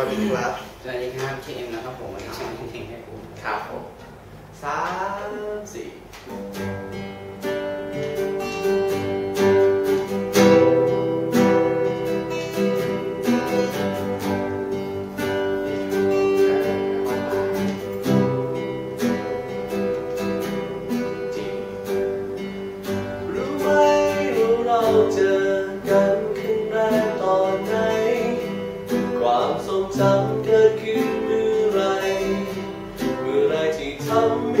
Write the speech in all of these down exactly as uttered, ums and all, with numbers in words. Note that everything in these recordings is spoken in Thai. ตอนนี้ยิ่งรักสวัสดีครับคิดเอ็มนะครับผมวันนี้เชียงทิ้งให้กูครับผมสามสี่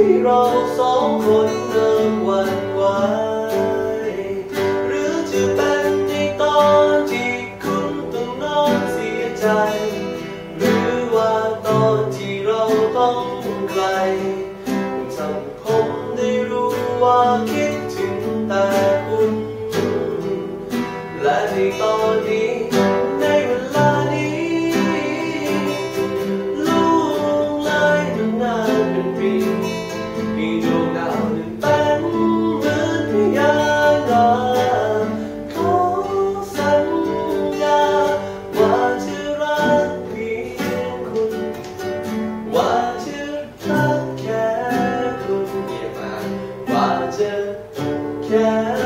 ที่เราสองคนเริ่มหวั่นไหวหรือจะเป็นในตอนที่คุณต้องนอนเสียใจหรือว่าตอนที่เราต้องไกลทำผมได้รู้ว่าคิดถึงแต่คุณและในตอนนี้ในเวลานี้ล่วงเลยนานเป็นปีมีดวงดาวนั้นเป็นเหมือนพยานขอสัญญาว่าจะรักเพียงคุณว่าจะรักแค่คุณอย่ามาว่าจะแค่